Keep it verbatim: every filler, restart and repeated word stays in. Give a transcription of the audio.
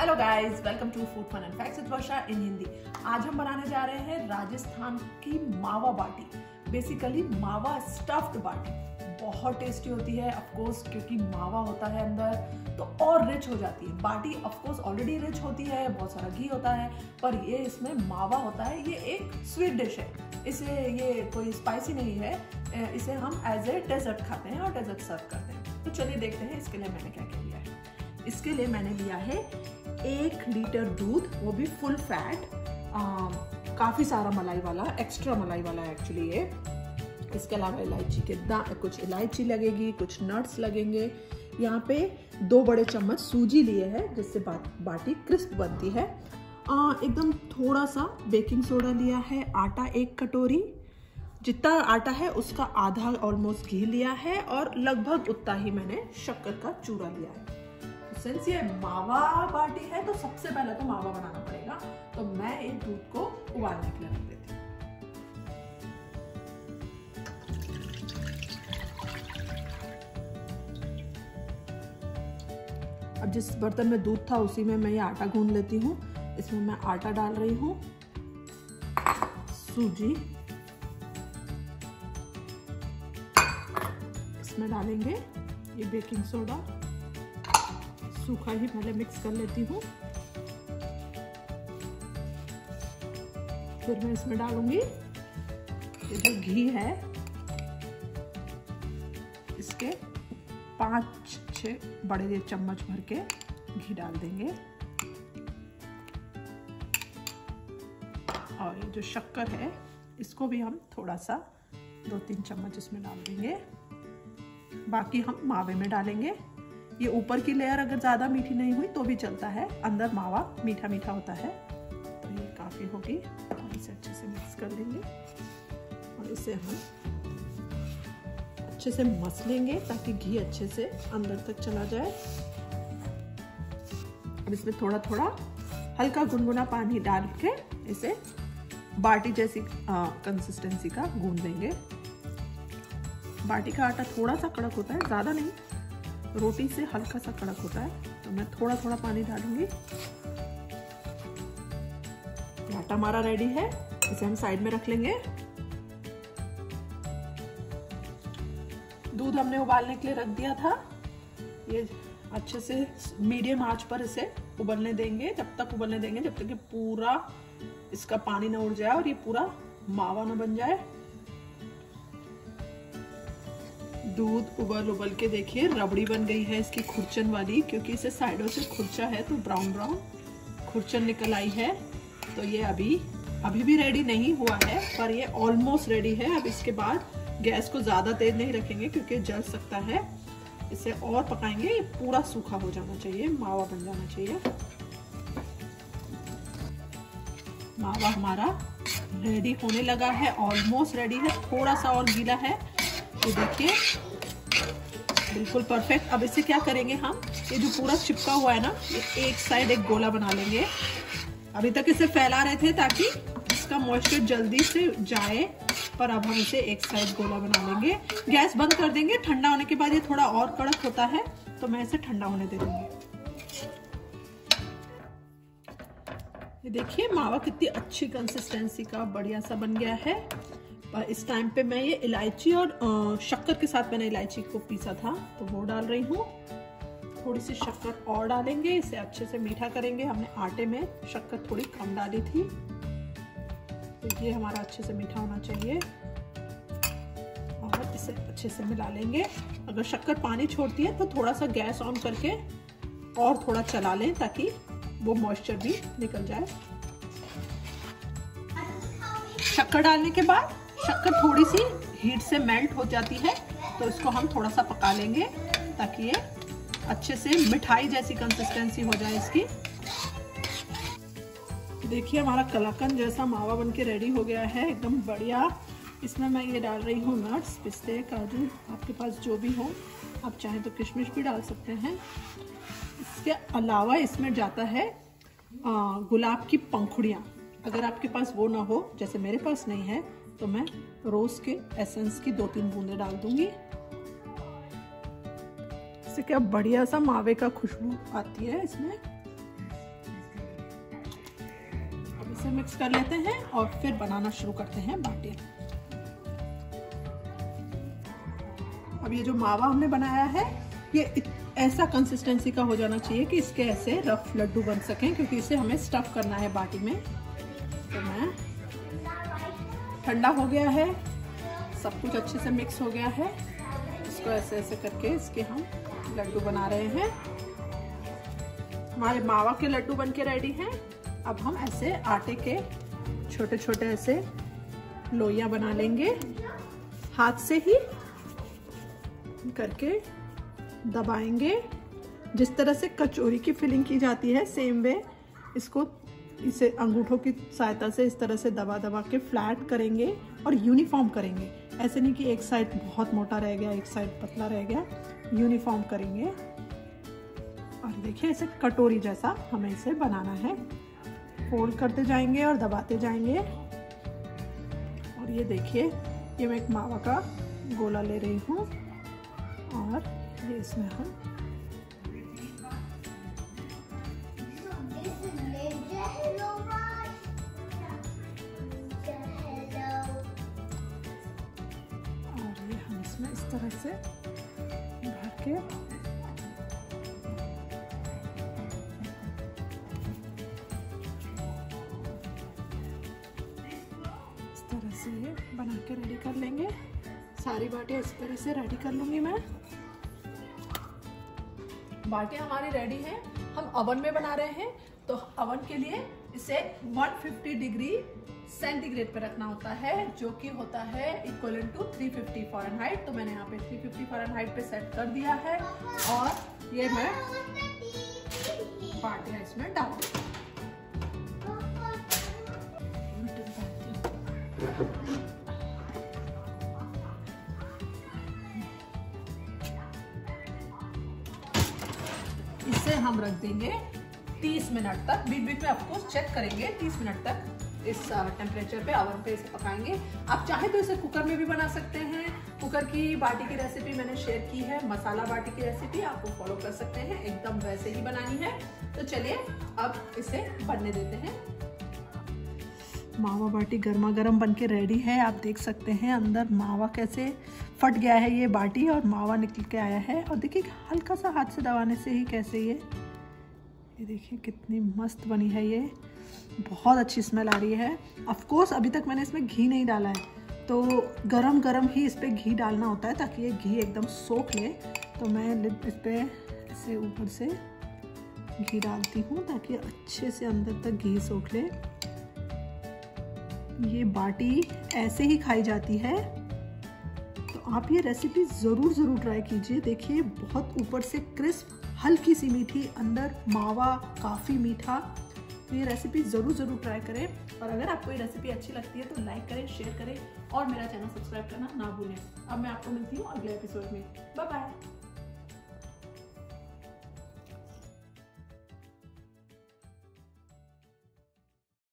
Hello guys, welcome to food fun and facts with Varsha in Hindi. आज हम बनाने जा रहे हैं राजस्थान की मावा बाटी, बेसिकली मावा स्टफ्ड बाटी। बहुत टेस्टी होती है ऑफ कोर्स, क्योंकि मावा होता है अंदर तो और रिच हो जाती है। Baati of course already rich होती है, बहुत सारा घी होता है, पर ये इसमें मावा होता है। ये एक स्वीट डिश है, इसलिए ये कोई स्पाइसी नहीं है। इसे हम एज ए डेजर्ट खाते हैं और डेजर्ट सर्व करते हैं। तो चलिए देखते हैं इसके लिए मैंने क्या क्या लिया है। इसके लिए मैंने लिया है एक लीटर दूध, वो भी फुल फैट, काफ़ी सारा मलाई वाला, एक्स्ट्रा मलाई वाला है एक्चुअली ये। इसके अलावा इलायची के दाने, कुछ इलायची लगेगी, कुछ नट्स लगेंगे। यहाँ पे दो बड़े चम्मच सूजी लिए हैं, जिससे बा, बाटी क्रिस्प बनती है। आ, एकदम थोड़ा सा बेकिंग सोडा लिया है, आटा एक कटोरी, जितना आटा है उसका आधा ऑलमोस्ट घी लिया है, और लगभग उतना ही मैंने शक्कर का चूरा लिया है। सिंस ये मावा बाटी है तो सबसे पहले तो मावा बनाना पड़ेगा, तो मैं एक दूध को उबालने के लिए रख देती हूँ। अब जिस बर्तन में दूध था उसी में मैं ये आटा गूंद लेती हूँ। इसमें मैं आटा डाल रही हूँ, सूजी इसमें डालेंगे, ये बेकिंग सोडा, सूखा ही पहले मिक्स कर लेती हूँ, फिर मैं इसमें डालूंगी ये जो घी है, इसके पाँच छः बड़े चम्मच भर के घी डाल देंगे, और ये जो शक्कर है इसको भी हम थोड़ा सा दो तीन चम्मच इसमें डाल देंगे। बाकी हम मावे में डालेंगे। ये ऊपर की लेयर अगर ज़्यादा मीठी नहीं हुई तो भी चलता है, अंदर मावा मीठा मीठा होता है तो ये काफ़ी होगी। इसे अच्छे से मिक्स कर लेंगे और इसे हम अच्छे से मस लेंगे ताकि घी अच्छे से अंदर तक चला जाए। अब इसमें थोड़ा थोड़ा हल्का गुनगुना पानी डाल के इसे बाटी जैसी कंसिस्टेंसी का गूंद लेंगे। बाटी का आटा थोड़ा सा कड़क होता है, ज़्यादा नहीं, रोटी से हल्का सा कड़क होता है, तो मैं थोड़ा थोड़ा पानी डालूंगी। आटा हमारा रेडी है, इसे हम साइड में रख लेंगे। दूध हमने उबालने के लिए रख दिया था, ये अच्छे से मीडियम आंच पर इसे उबलने देंगे, जब तक उबलने देंगे जब तक ये पूरा इसका पानी ना उड़ जाए और ये पूरा मावा ना बन जाए। दूध उबल उबल के देखिए रबड़ी बन गई है इसकी, खुरचन वाली, क्योंकि इसे साइडों से खुरचा है तो ब्राउन ब्राउन खुरचन निकल आई है। तो ये अभी अभी भी रेडी नहीं हुआ है, पर ये ऑलमोस्ट रेडी है। अब इसके बाद गैस को ज़्यादा तेज नहीं रखेंगे क्योंकि जल सकता है, इसे और पकाएंगे। ये पूरा सूखा हो जाना चाहिए, मावा बन जाना चाहिए। मावा हमारा रेडी होने लगा है, ऑलमोस्ट रेडी है, थोड़ा सा और गीला है, तो देखिए बिल्कुल परफेक्ट। अब इसे क्या करेंगे हम, ये जो पूरा चिपका हुआ है ना, ये एक साइड एक गोला बना लेंगे। अभी तक इसे फैला रहे थे ताकि इसका मॉइस्चर जल्दी से जाए, पर अब हम इसे एक साइड गोला बना लेंगे। गैस बंद कर देंगे, ठंडा होने के बाद ये थोड़ा और कड़क होता है तो मैं इसे ठंडा होने दे दूंगी। ये देखिए मावा कितनी अच्छी कंसिस्टेंसी का बढ़िया सा बन गया है। पर इस टाइम पे मैं ये इलायची और शक्कर के साथ मैंने इलायची को पीसा था तो वो डाल रही हूँ। थोड़ी सी शक्कर और डालेंगे, इसे अच्छे से मीठा करेंगे। हमने आटे में शक्कर थोड़ी कम डाली थी तो ये हमारा अच्छे से मीठा होना चाहिए, और इसे अच्छे से मिला लेंगे। अगर शक्कर पानी छोड़ती है तो थोड़ा सा गैस ऑन करके और थोड़ा चला लें ताकि वो मॉइस्चर भी निकल जाए। शक्कर डालने के बाद शक्कर थोड़ी सी हीट से मेल्ट हो जाती है तो इसको हम थोड़ा सा पका लेंगे ताकि ये अच्छे से मिठाई जैसी कंसिस्टेंसी हो जाए इसकी। देखिए हमारा कलाकंद जैसा मावा बनके रेडी हो गया है, एकदम बढ़िया। इसमें मैं ये डाल रही हूँ नट्स, पिस्ते, काजू, आपके पास जो भी हो, आप चाहें तो किशमिश भी डाल सकते हैं। इसके अलावा इसमें जाता है गुलाब की पंखुड़ियाँ। अगर आपके पास वो ना हो, जैसे मेरे पास नहीं है, तो मैं रोज के एसेंस की दो तीन बूंदे डाल दूंगी। इससे क्या बढ़िया सा मावे का खुशबू आती है इसमें। से मिक्स कर लेते हैं और फिर बनाना शुरू करते हैं बाटी। अब ये जो मावा हमने बनाया है ये ऐसा कंसिस्टेंसी का हो जाना चाहिए कि इसके ऐसे रफ लड्डू बन सकें, क्योंकि इसे हमें स्टफ करना है बाटी में। तो मैं ठंडा हो गया है, सब कुछ अच्छे से मिक्स हो गया है, इसको ऐसे ऐसे करके इसके हम लड्डू बना रहे हैं। हमारे मावा के लड्डू बन के रेडी हैं। अब हम ऐसे आटे के छोटे छोटे ऐसे लोइयाँ बना लेंगे, हाथ से ही करके दबाएंगे। जिस तरह से कचौरी की फिलिंग की जाती है सेम वे इसको इसे अंगूठों की सहायता से इस तरह से दबा दबा के फ्लैट करेंगे और यूनिफॉर्म करेंगे। ऐसे नहीं कि एक साइड बहुत मोटा रह गया एक साइड पतला रह गया, यूनिफॉर्म करेंगे। और देखिए ऐसे कटोरी जैसा हमें इसे बनाना है, फोल्ड करते जाएंगे और दबाते जाएंगे। और ये देखिए ये मैं एक मावा का गोला ले रही हूँ और ये इसमें हम और ये हम इसमें इस तरह से भर के बना के रेडी कर लेंगे। सारी बाटियाँ इस तरह से रेडी कर लूँगी मैं। बाटियाँ हमारी रेडी हैं। हम ओवन में बना रहे हैं, तो ओवन के लिए इसे एक सौ पचास डिग्री सेंटीग्रेड पर रखना होता है, जो कि होता है इक्वल टू तीन सौ पचास फ़ारेनहाइट। तो मैंने यहाँ पे तीन सौ पचास फ़ारेनहाइट पे सेट कर दिया है और ये मैं बाटियाँ इसमें डालूँगी। इसे हम रख देंगे तीस मिनट तक। बीच बीच में आपको चेक करेंगे, तीस मिनट तक इस टेम्परेचर पे ओवन पे इसे पकाएंगे। आप चाहे तो इसे कुकर में भी बना सकते हैं। कुकर की बाटी की रेसिपी मैंने शेयर की है, मसाला बाटी की रेसिपी आप वो फॉलो कर सकते हैं, एकदम वैसे ही बनानी है। तो चलिए अब इसे बनने देते हैं। मावा बाटी गर्मा गर्म बन के रेडी है। आप देख सकते हैं अंदर मावा कैसे फट गया है ये बाटी और मावा निकल के आया है। और देखिए हल्का सा हाथ से दबाने से ही कैसे ये ये देखिए कितनी मस्त बनी है। ये बहुत अच्छी स्मेल आ रही है। ऑफ कोर्स अभी तक मैंने इसमें घी नहीं डाला है, तो गरम गरम ही इस पर घी डालना होता है ताकि ये घी एकदम सोख ले। तो मैं इस पर ऐसे ऊपर से घी डालती हूँ ताकि अच्छे से अंदर तक घी सोख ले। ये बाटी ऐसे ही खाई जाती है। तो आप ये रेसिपी ज़रूर ज़रूर ट्राई कीजिए। देखिए बहुत ऊपर से क्रिस्प, हल्की सी मीठी, अंदर मावा काफ़ी मीठा। तो ये रेसिपी ज़रूर ज़रूर ट्राई करें। और अगर आपको ये रेसिपी अच्छी लगती है तो लाइक करें, शेयर करें और मेरा चैनल सब्सक्राइब करना ना भूलें। अब मैं आपको मिलती हूँ अगले एपिसोड में। Bye bye.